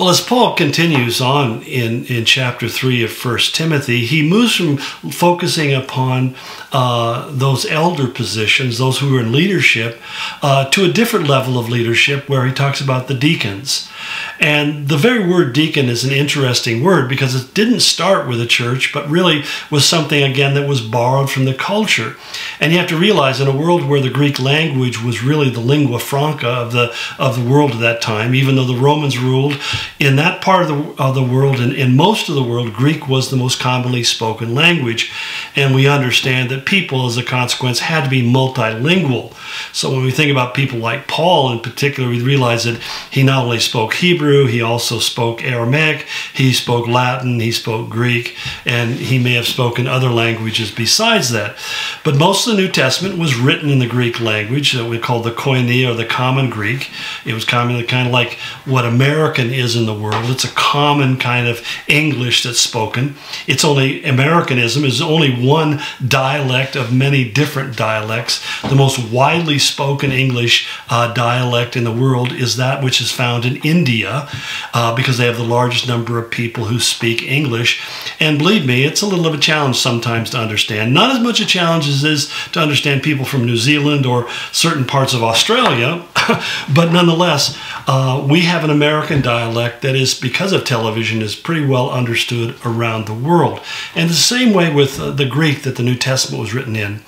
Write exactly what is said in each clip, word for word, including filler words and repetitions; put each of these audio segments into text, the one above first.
Well, as Paul continues on in, in chapter three of First Timothy, he moves from focusing upon uh, those elder positions, those who are in leadership, uh, to a different level of leadership where he talks about the deacons. And the very word deacon is an interesting word because it didn't start with a church, but really was something, again, that was borrowed from the culture. And you have to realize in a world where the Greek language was really the lingua franca of the, of the world at that time, even though the Romans ruled in that part of the, of the world, and in most of the world, Greek was the most commonly spoken language. And we understand that people, as a consequence, had to be multilingual. So when we think about people like Paul in particular, we realize that he not only spoke Hebrew, he also spoke Aramaic, he spoke Latin, he spoke Greek, and he may have spoken other languages besides that. But most of the New Testament was written in the Greek language that we call the Koine, or the common Greek. It was commonly kind of like what American is in the world. It's a common kind of English that's spoken. It's only Americanism is only one dialect of many different dialects. The most widely spoken English uh, dialect in the world is that which is found in India, uh, because they have the largest number of people who speak English. And believe me, it's a little of a challenge sometimes to understand. Not as much a challenge as it is to understand people from New Zealand or certain parts of Australia, but nonetheless, uh, we have an American dialect that is, because of television, is pretty well understood around the world. And the same way with uh, the Greek that the New Testament was written in.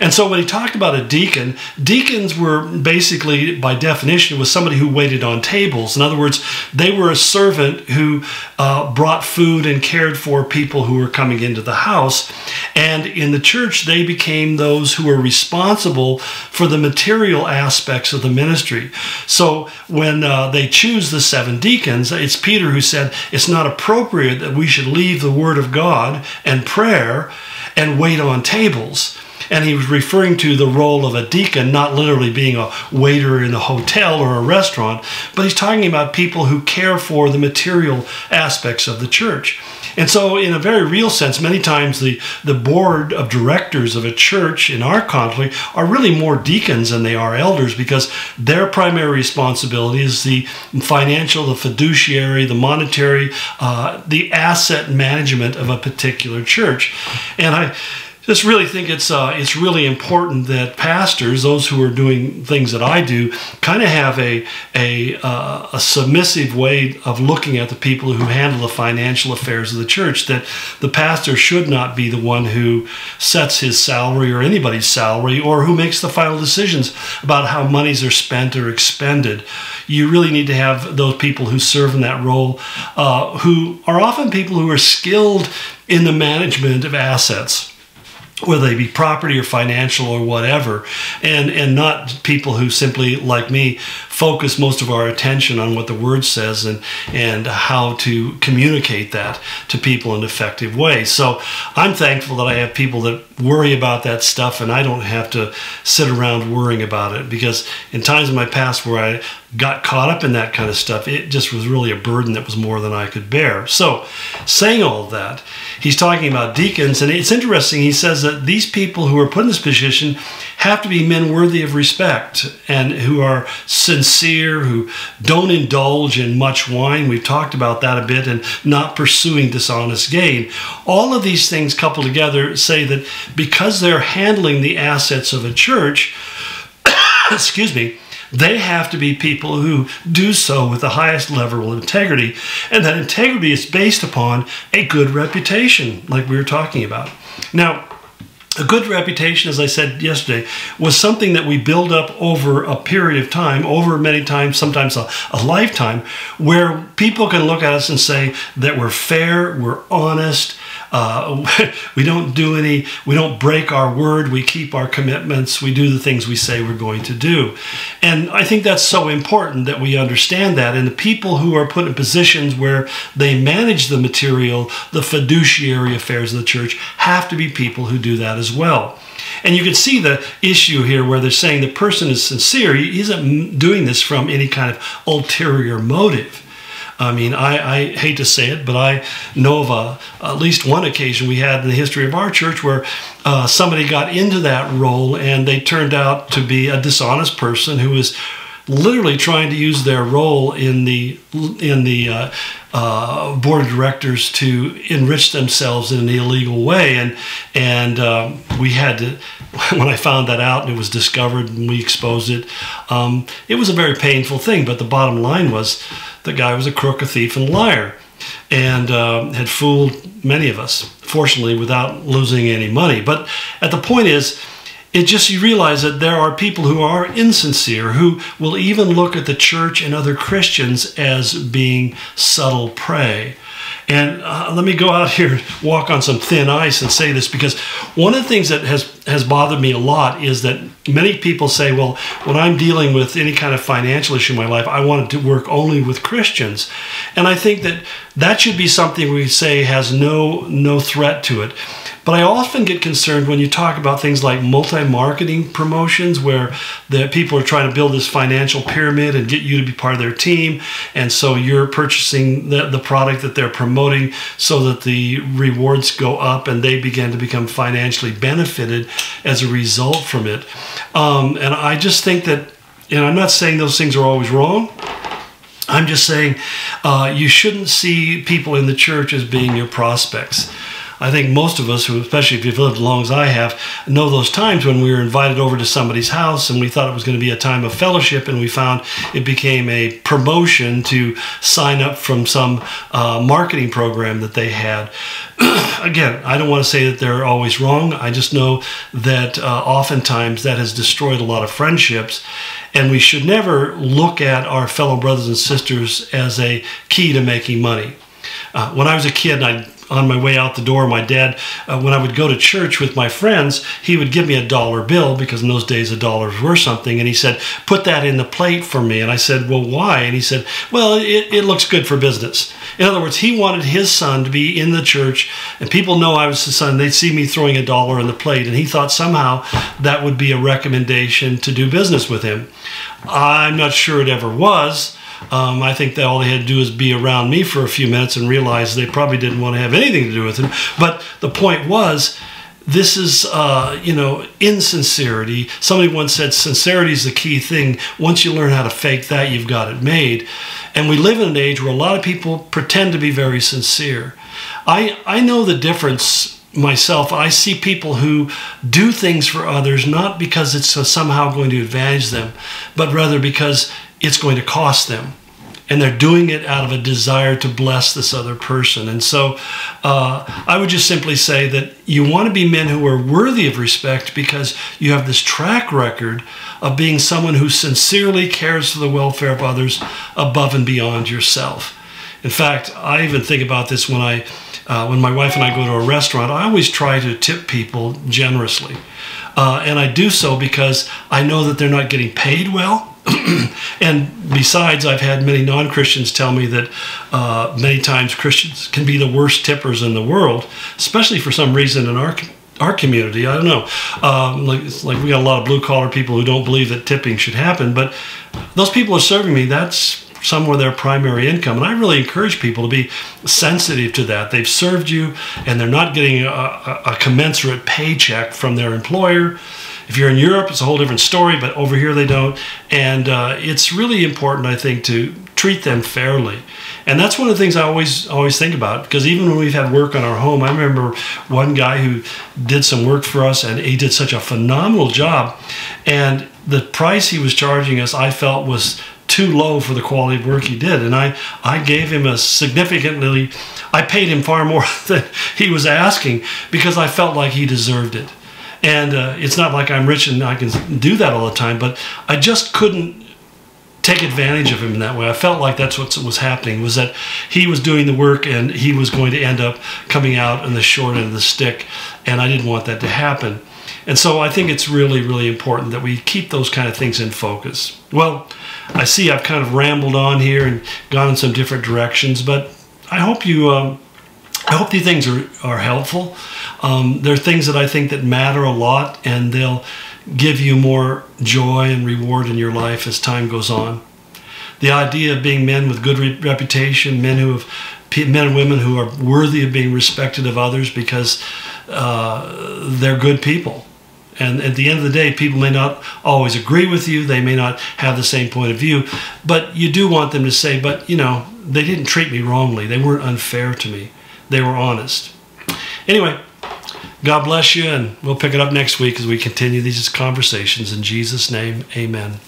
And so when he talked about a deacon, deacons were basically, by definition, was somebody who waited on tables. In other words, they were a servant who uh, brought food and cared for people who were coming into the house. And in the church, they became those who were responsible for the material aspects of the ministry. So when uh, they choose the seven deacons, it's Peter who said, it's not appropriate that we should leave the Word of God and prayer and wait on tables. And he was referring to the role of a deacon, not literally being a waiter in a hotel or a restaurant, but he's talking about people who care for the material aspects of the church. And so in a very real sense, many times the, the board of directors of a church in our country are really more deacons than they are elders, because their primary responsibility is the financial, the fiduciary, the monetary, uh, the asset management of a particular church. And I just really think it's uh, it's really important that pastors, those who are doing things that I do, kind of have a a, uh, a submissive way of looking at the people who handle the financial affairs of the church. That the pastor should not be the one who sets his salary or anybody's salary, or who makes the final decisions about how monies are spent or expended. You really need to have those people who serve in that role, uh, who are often people who are skilled in the management of assets, whether they be property or financial or whatever, and, and not people who simply, like me, focus most of our attention on what the Word says and, and how to communicate that to people in an effective way. So I'm thankful that I have people that worry about that stuff, and I don't have to sit around worrying about it, because in times in my past where I got caught up in that kind of stuff, it just was really a burden that was more than I could bear. So saying all of that, he's talking about deacons, and it's interesting. He says that these people who are put in this position have to be men worthy of respect and who are sincere, who don't indulge in much wine. We've talked about that a bit, and not pursuing dishonest gain. All of these things coupled together say that because they're handling the assets of a church, excuse me, they have to be people who do so with the highest level of integrity, and that integrity is based upon a good reputation, like we were talking about. Now, a good reputation, as I said yesterday, was something that we build up over a period of time, over many times, sometimes a, a lifetime, where people can look at us and say that we're fair, we're honest, uh, we don't do any, we don't break our word, we keep our commitments, we do the things we say we're going to do. And I think that's so important that we understand that. And the people who are put in positions where they manage the material, the fiduciary affairs of the church, have to be people who do that as well. As well. And you can see the issue here where they're saying the person is sincere. He isn't doing this from any kind of ulterior motive. I mean, I, I hate to say it, but I know of a, at least one occasion we had in the history of our church where uh, somebody got into that role and they turned out to be a dishonest person who was literally trying to use their role in the in the uh, uh, board of directors to enrich themselves in an illegal way. And and um, we had to, when I found that out and it was discovered and we exposed it, um, it was a very painful thing. But the bottom line was the guy was a crook, a thief, and a liar, and um, had fooled many of us, fortunately, without losing any money. But at the point is, it just, you realize that there are people who are insincere, who will even look at the church and other Christians as being subtle prey. And uh, let me go out here and walk on some thin ice and say this, because one of the things that has, has bothered me a lot is that many people say, well, when I'm dealing with any kind of financial issue in my life, I want to work only with Christians. And I think that that should be something we say has no, no threat to it. But I often get concerned when you talk about things like multi-marketing promotions, where the people are trying to build this financial pyramid and get you to be part of their team. And so you're purchasing the, the product that they're promoting so that the rewards go up and they begin to become financially benefited as a result from it. Um, and I just think that, and I'm not saying those things are always wrong. I'm just saying uh, you shouldn't see people in the church as being your prospects. I think most of us, who, especially if you've lived as long as I have, know those times when we were invited over to somebody's house and we thought it was going to be a time of fellowship, and we found it became a promotion to sign up from some uh, marketing program that they had. Again, I don't want to say that they're always wrong. I just know that uh, oftentimes that has destroyed a lot of friendships, and we should never look at our fellow brothers and sisters as a key to making money. Uh, when I was a kid, I on my way out the door, my dad, uh, when I would go to church with my friends, he would give me a dollar bill, because in those days, the dollars were something. And he said, put that in the plate for me. And I said, well, why? And he said, well, it, it looks good for business. In other words, he wanted his son to be in the church, and people know I was his son. They'd see me throwing a dollar in the plate, and he thought somehow that would be a recommendation to do business with him. I'm not sure it ever was. Um, I think that all they had to do is be around me for a few minutes and realize they probably didn't want to have anything to do with him. But the point was, this is, uh, you know, insincerity. Somebody once said sincerity is the key thing. Once you learn how to fake that, you've got it made. And we live in an age where a lot of people pretend to be very sincere. I, I know the difference myself. I see people who do things for others, not because it's somehow going to advantage them, but rather because it's going to cost them. And they're doing it out of a desire to bless this other person. And so uh, I would just simply say that you want to be men who are worthy of respect, because you have this track record of being someone who sincerely cares for the welfare of others above and beyond yourself. In fact, I even think about this when I, uh, when my wife and I go to a restaurant. I always try to tip people generously. Uh, and I do so because I know that they're not getting paid well. And besides, I've had many non-Christians tell me that uh, many times Christians can be the worst tippers in the world, especially for some reason in our our community. I don't know. Um, like, it's like we got a lot of blue-collar people who don't believe that tipping should happen, but those people are serving me. That's somewhere their primary income. And I really encourage people to be sensitive to that. They've served you, and they're not getting a, a, a commensurate paycheck from their employer. If you're in Europe, it's a whole different story, but over here they don't. And uh, it's really important, I think, to treat them fairly. And that's one of the things I always always think about, because even when we've had work on our home, I remember one guy who did some work for us, and he did such a phenomenal job. And the price he was charging us, I felt, was too low for the quality of work he did. And I, I gave him a significantly, I paid him far more than he was asking, because I felt like he deserved it. And uh, it's not like I'm rich and I can do that all the time, but I just couldn't take advantage of him in that way. I felt like that's what was happening, was that he was doing the work and he was going to end up coming out on the short end of the stick, and I didn't want that to happen. And so I think it's really, really important that we keep those kind of things in focus. Well, I see I've kind of rambled on here and gone in some different directions, but I hope you... Um, I hope these things are, are helpful. Um, they're things that I think that matter a lot, and they'll give you more joy and reward in your life as time goes on. The idea of being men with good re reputation, men who have, men and women who are worthy of being respected of others because uh, they're good people. And at the end of the day, people may not always agree with you. They may not have the same point of view. But you do want them to say, but, you know, they didn't treat me wrongly. They weren't unfair to me. They were honest. Anyway, God bless you, and we'll pick it up next week as we continue these conversations. In Jesus' name, amen.